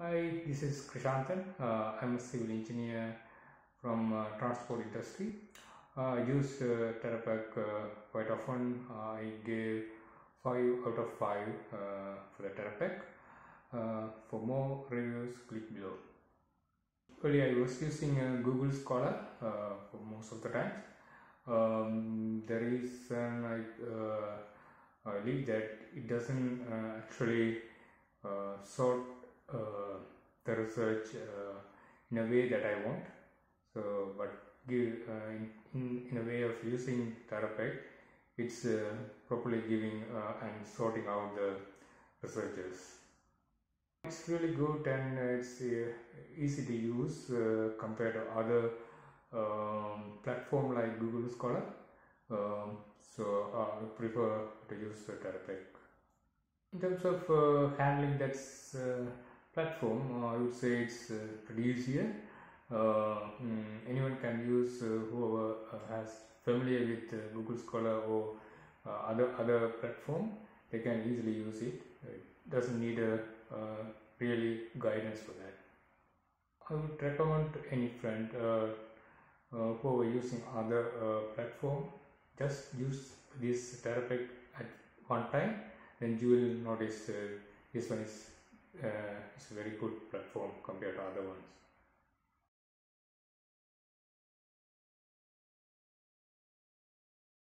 Hi, this is Krishanthan. I'm a civil engineer from transport industry. I use Terapeak quite often. I gave 5 out of 5 for the Terapeak. For more reviews, click below. Earlier, I was using Google Scholar for most of the time. The reason I leave that, it doesn't actually sort the research in a way that I want. So, but in a way of using Terapeak, it's properly giving and sorting out the researchers. It's really good and it's easy to use compared to other platform like Google Scholar. So I prefer to use Terapeak. In terms of handling that platform, I would say it's pretty easier. Anyone can use, whoever has familiar with Google Scholar or other platform, they can easily use it. It doesn't need a really guidance for that. I would recommend any friend who are using other platform, just use this Terapeak at one time, then you will notice this one is a very good platform compared to other ones.